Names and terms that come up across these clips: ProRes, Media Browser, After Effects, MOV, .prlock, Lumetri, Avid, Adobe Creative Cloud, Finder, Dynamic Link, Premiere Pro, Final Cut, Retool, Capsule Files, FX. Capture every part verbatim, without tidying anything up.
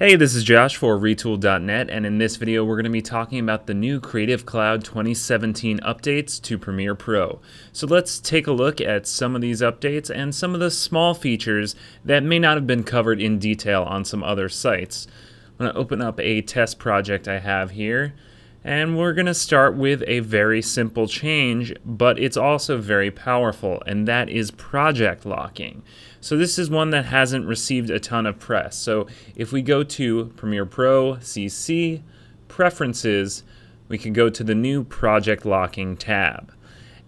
Hey, this is Josh for Retool dot net, and in this video we're going to be talking about the new Creative Cloud twenty seventeen updates to Premiere Pro. So let's take a look at some of these updates and some of the small features that may not have been covered in detail on some other sites. I'm going to open up a test project I have here, and we're going to start with a very simple change, but it's also very powerful, and that is project locking. So this is one that hasn't received a ton of press. So if we go to Premiere Pro, C C, Preferences, we can go to the new Project Locking tab.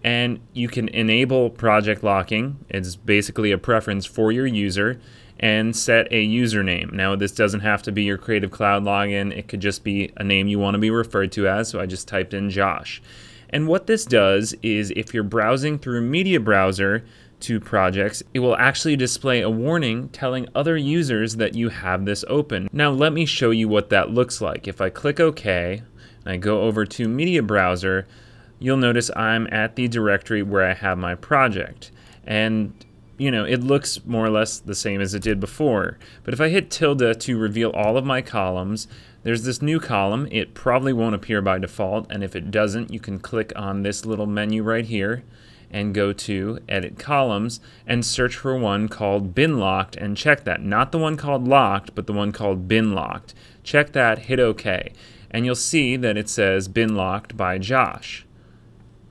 And you can enable project locking. It's basically a preference for your user, and set a username. Now this doesn't have to be your Creative Cloud login, it could just be a name you want to be referred to as, so I just typed in Josh. And what this does is if you're browsing through Media Browser to projects, it will actually display a warning telling other users that you have this open. Now let me show you what that looks like. If I click OK and I go over to Media Browser, you'll notice I'm at the directory where I have my project. And you know, it looks more or less the same as it did before. But if I hit tilde to reveal all of my columns, there's this new column. It probably won't appear by default, and if it doesn't, you can click on this little menu right here and go to Edit Columns and search for one called Bin Locked and check that. Not the one called Locked, but the one called Bin Locked. Check that, hit OK, and you'll see that it says Bin Locked by Josh.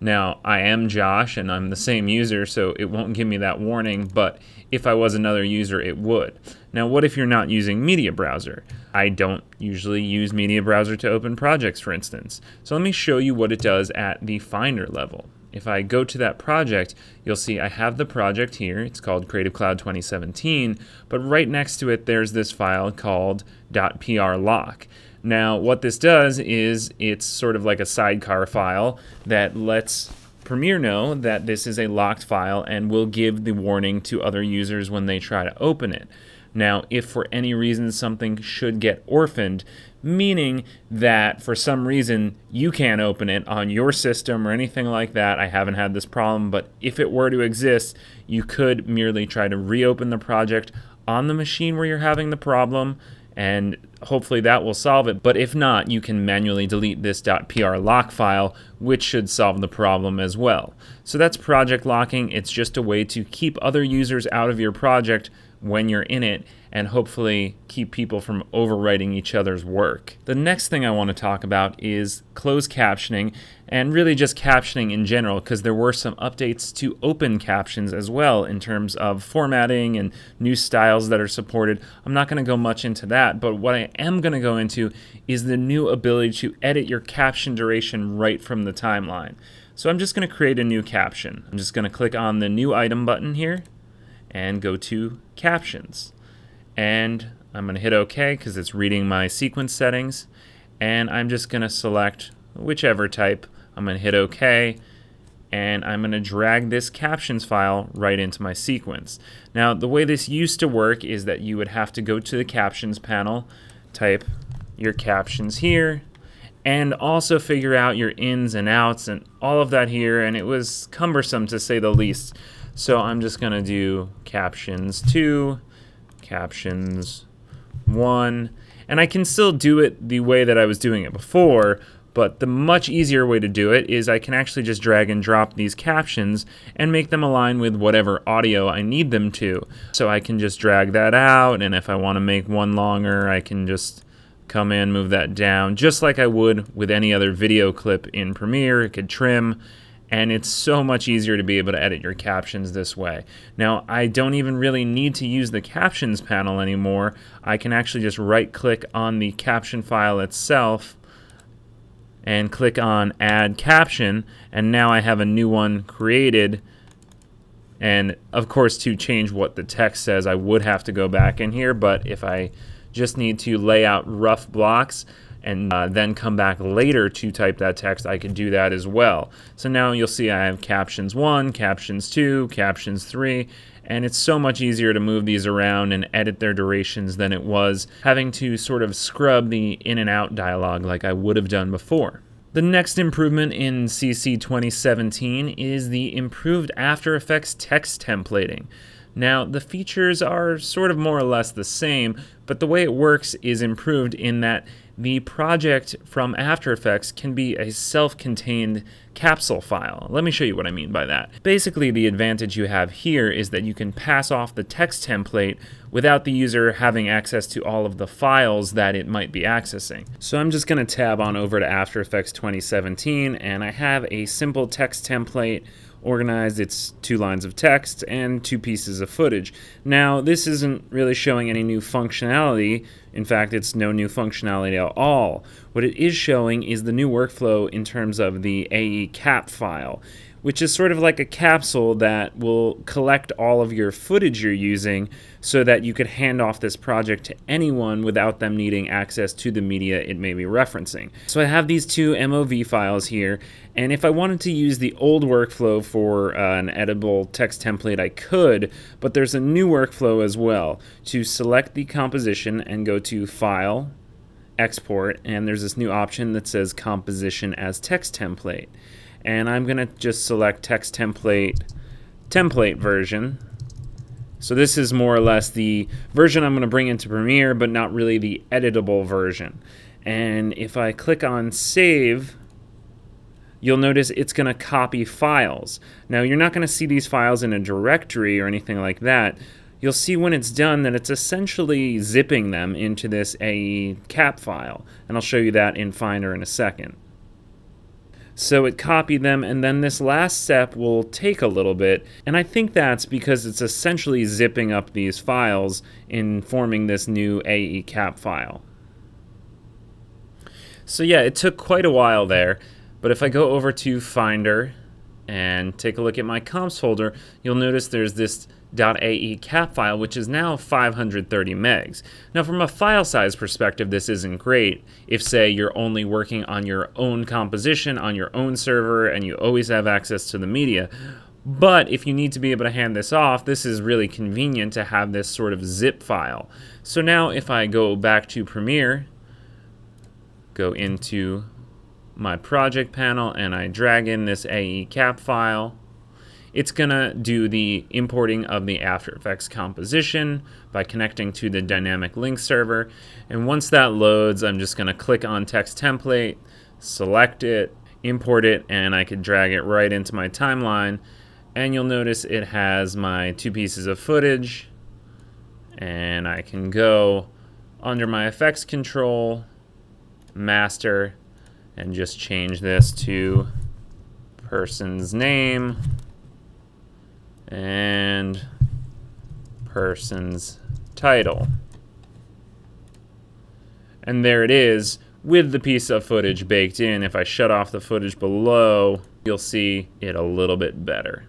Now, I am Josh and I'm the same user, so it won't give me that warning, but if I was another user, it would. Now, what if you're not using Media Browser? I don't usually use Media Browser to open projects, for instance. So let me show you what it does at the Finder level. If I go to that project, you'll see I have the project here. It's called Creative Cloud twenty seventeen, but right next to it, there's this file called .prlock. Now, what this does is it's sort of like a sidecar file that lets Premiere know that this is a locked file and will give the warning to other users when they try to open it. Now, if for any reason something should get orphaned, meaning that for some reason you can't open it on your system or anything like that, I haven't had this problem, but if it were to exist, you could merely try to reopen the project on the machine where you're having the problem, and hopefully that will solve it. But if not, you can manually delete this .prlock file, which should solve the problem as well. So that's project locking. It's just a way to keep other users out of your project when you're in it, and hopefully keep people from overwriting each other's work. The next thing I want to talk about is closed captioning, and really just captioning in general, because there were some updates to open captions as well in terms of formatting and new styles that are supported. I'm not going to go much into that, but what I am going to go into is the new ability to edit your caption duration right from the timeline. So I'm just going to create a new caption. I'm just going to click on the new item button here and go to Captions. And I'm going to hit OK because it's reading my sequence settings. And I'm just going to select whichever type. I'm going to hit OK. And I'm going to drag this captions file right into my sequence. Now, the way this used to work is that you would have to go to the Captions panel, type your captions here, and also figure out your ins and outs and all of that here. And it was cumbersome, to say the least. So I'm just going to do captions two, captions one, and I can still do it the way that I was doing it before, but the much easier way to do it is I can actually just drag and drop these captions and make them align with whatever audio I need them to. So I can just drag that out, and if I want to make one longer, I can just come in, move that down, just like I would with any other video clip in Premiere. It could trim. And it's so much easier to be able to edit your captions this way. Now, I don't even really need to use the captions panel anymore. I can actually just right-click on the caption file itself and click on Add Caption, and now I have a new one created. And of course, to change what the text says, I would have to go back in here, but if I just need to lay out rough blocks, and uh, then come back later to type that text, I could do that as well. So now you'll see I have captions one, captions two, captions three, and it's so much easier to move these around and edit their durations than it was having to sort of scrub the in and out dialogue like I would have done before. The next improvement in C C twenty seventeen is the improved After Effects text templating. Now, the features are sort of more or less the same, but the way it works is improved in that the project from After Effects can be a self-contained capsule file. Let me show you what I mean by that. Basically, the advantage you have here is that you can pass off the text template without the user having access to all of the files that it might be accessing. So I'm just going to tab on over to After Effects twenty seventeen, and I have a simple text template organized. It's two lines of text and two pieces of footage. Now, this isn't really showing any new functionality. In fact, it's no new functionality at all. What it is showing is the new workflow in terms of the A E cap file, which is sort of like a capsule that will collect all of your footage you're using so that you could hand off this project to anyone without them needing access to the media it may be referencing. So I have these two M O V files here, and if I wanted to use the old workflow for uh, an editable text template, I could, but there's a new workflow as well. To select the composition and go to File, Export, and there's this new option that says Composition as Text Template. And I'm going to just select text template, template version. So this is more or less the version I'm going to bring into Premiere, but not really the editable version. And if I click on save, you'll notice it's going to copy files. Now, you're not going to see these files in a directory or anything like that. You'll see when it's done that it's essentially zipping them into this A E cap file. And I'll show you that in Finder in a second. So it copied them, and then this last step will take a little bit, and I think that's because it's essentially zipping up these files in forming this new A E cap file. So yeah, it took quite a while there, but if I go over to Finder and take a look at my comps folder, you'll notice there's this .ae cap file, which is now five hundred thirty megs. Now, from a file size perspective, this isn't great if, say, you're only working on your own composition on your own server and you always have access to the media. But if you need to be able to hand this off, this is really convenient to have this sort of zip file. So now if I go back to Premiere, go into my project panel, and I drag in this A E cap file, it's going to do the importing of the After Effects composition by connecting to the Dynamic Link server. And once that loads, I'm just going to click on text template, select it, import it, and I could drag it right into my timeline. And you'll notice it has my two pieces of footage. And I can go under my effects control, master, and just change this to person's name and person's title. And there it is with the piece of footage baked in. If I shut off the footage below, you'll see it a little bit better.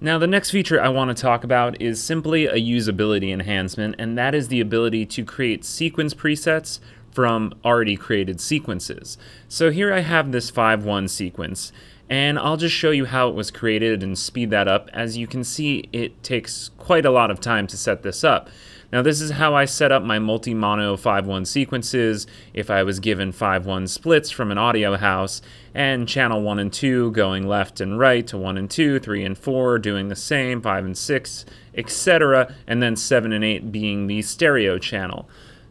Now, the next feature I want to talk about is simply a usability enhancement, and that is the ability to create sequence presets from already created sequences. So here I have this five one sequence, and I'll just show you how it was created and speed that up. As you can see, it takes quite a lot of time to set this up. Now, this is how I set up my multi-mono five one sequences if I was given five one splits from an audio house, and channel one and two going left and right to one and two, three and four doing the same, five and six, et cetera, and then seven and eight being the stereo channel.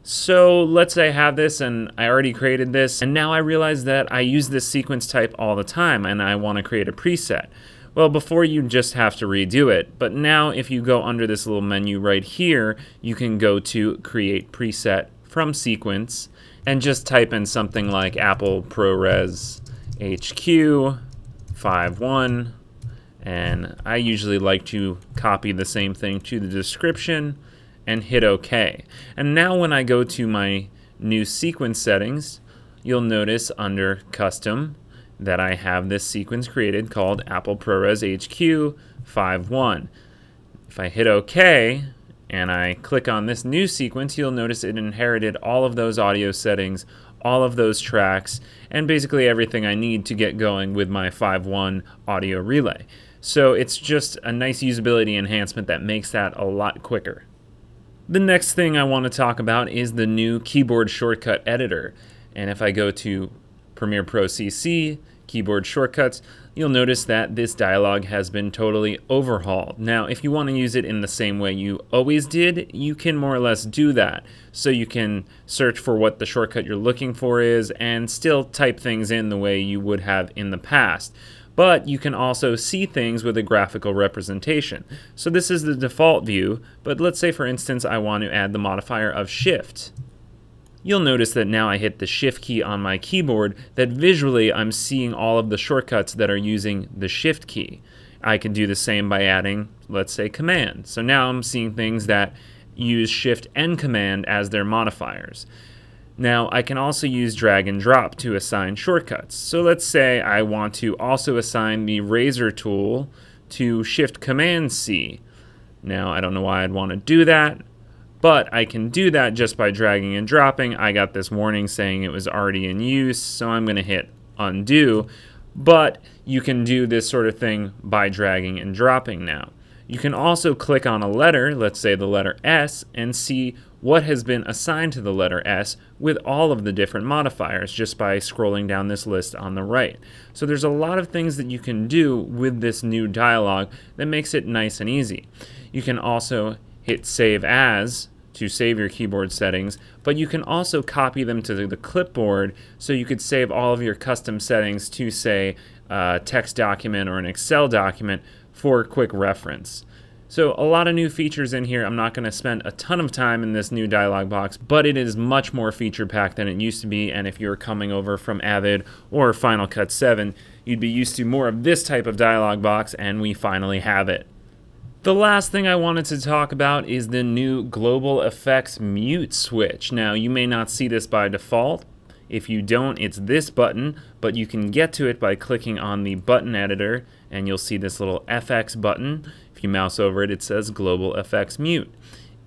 So let's say I have this, and I already created this, and now I realize that I use this sequence type all the time and I want to create a preset. Well, before you just have to redo it, but now if you go under this little menu right here, you can go to Create Preset from Sequence and just type in something like Apple ProRes H Q five one, and I usually like to copy the same thing to the description and hit OK. And now when I go to my new sequence settings, you'll notice under Custom that I have this sequence created called Apple ProRes H Q five one. If I hit OK and I click on this new sequence, you'll notice it inherited all of those audio settings, all of those tracks, and basically everything I need to get going with my five one audio relay. So it's just a nice usability enhancement that makes that a lot quicker. The next thing I want to talk about is the new keyboard shortcut editor. And if I go to Premiere Pro C C, keyboard shortcuts, you'll notice that this dialog has been totally overhauled. Now, if you want to use it in the same way you always did, you can more or less do that. So you can search for what the shortcut you're looking for is and still type things in the way you would have in the past. But you can also see things with a graphical representation. So this is the default view, but let's say, for instance, I want to add the modifier of Shift. You'll notice that now I hit the Shift key on my keyboard, that visually I'm seeing all of the shortcuts that are using the Shift key. I can do the same by adding, let's say, Command. So now I'm seeing things that use Shift and Command as their modifiers. Now I can also use drag and drop to assign shortcuts. So let's say I want to also assign the razor tool to Shift Command C. Now I don't know why I'd want to do that, but I can do that just by dragging and dropping. I got this warning saying it was already in use, so I'm going to hit undo. But you can do this sort of thing by dragging and dropping now. You can also click on a letter, let's say the letter S, and see what has been assigned to the letter S with all of the different modifiers just by scrolling down this list on the right. So there's a lot of things that you can do with this new dialog that makes it nice and easy. You can also hit Save As to save your keyboard settings, but you can also copy them to the clipboard so you could save all of your custom settings to, say, a text document or an Excel document for quick reference. So a lot of new features in here. I'm not going to spend a ton of time in this new dialog box, but it is much more feature-packed than it used to be, and if you're coming over from Avid or Final Cut seven, you'd be used to more of this type of dialog box, and we finally have it. The last thing I wanted to talk about is the new Global Effects Mute switch. Now, you may not see this by default. If you don't, it's this button, but you can get to it by clicking on the button editor, and you'll see this little F X button. If you mouse over it, it says Global Effects Mute.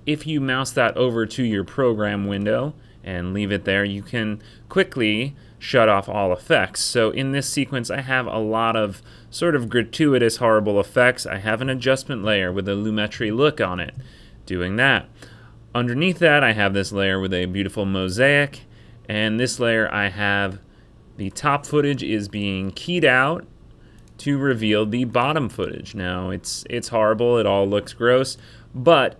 If you mouse that over to your program window and leave it there, you can quickly shut off all effects. So in this sequence, I have a lot of sort of gratuitous, horrible effects. I have an adjustment layer with a Lumetri look on it, doing that. Underneath that, I have this layer with a beautiful mosaic, and this layer I have the top footage is being keyed out to reveal the bottom footage. Now, it's, it's horrible, it all looks gross, but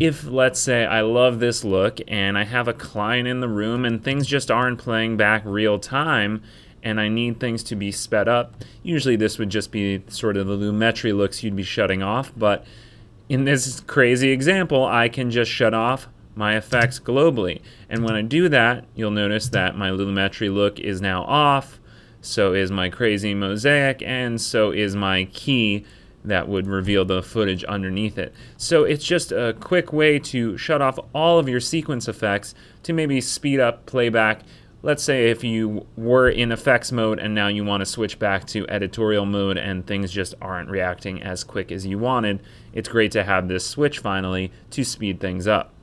if, let's say, I love this look and I have a client in the room and things just aren't playing back real time and I need things to be sped up, usually this would just be sort of the Lumetri looks you'd be shutting off, but in this crazy example, I can just shut off my effects globally. And when I do that, you'll notice that my Lumetri look is now off, so is my crazy mosaic, and so is my key that would reveal the footage underneath it. So it's just a quick way to shut off all of your sequence effects to maybe speed up playback. Let's say if you were in effects mode and now you want to switch back to editorial mode and things just aren't reacting as quick as you wanted, it's great to have this switch finally to speed things up.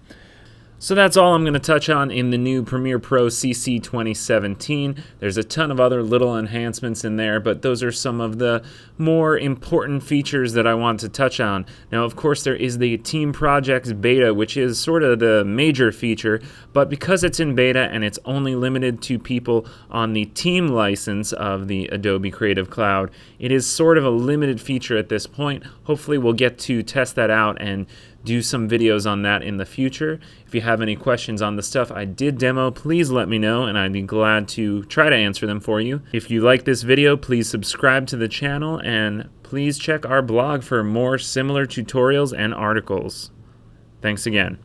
So that's all I'm going to touch on in the new Premiere Pro C C twenty seventeen. There's a ton of other little enhancements in there, but those are some of the more important features that I want to touch on. Now, of course, there is the Team Projects beta, which is sort of the major feature, but because it's in beta and it's only limited to people on the team license of the Adobe Creative Cloud, it is sort of a limited feature at this point. Hopefully, we'll get to test that out and do some videos on that in the future. If you have any questions on the stuff I did demo, please let me know and I'd be glad to try to answer them for you. If you like this video, please subscribe to the channel and please check our blog for more similar tutorials and articles. Thanks again.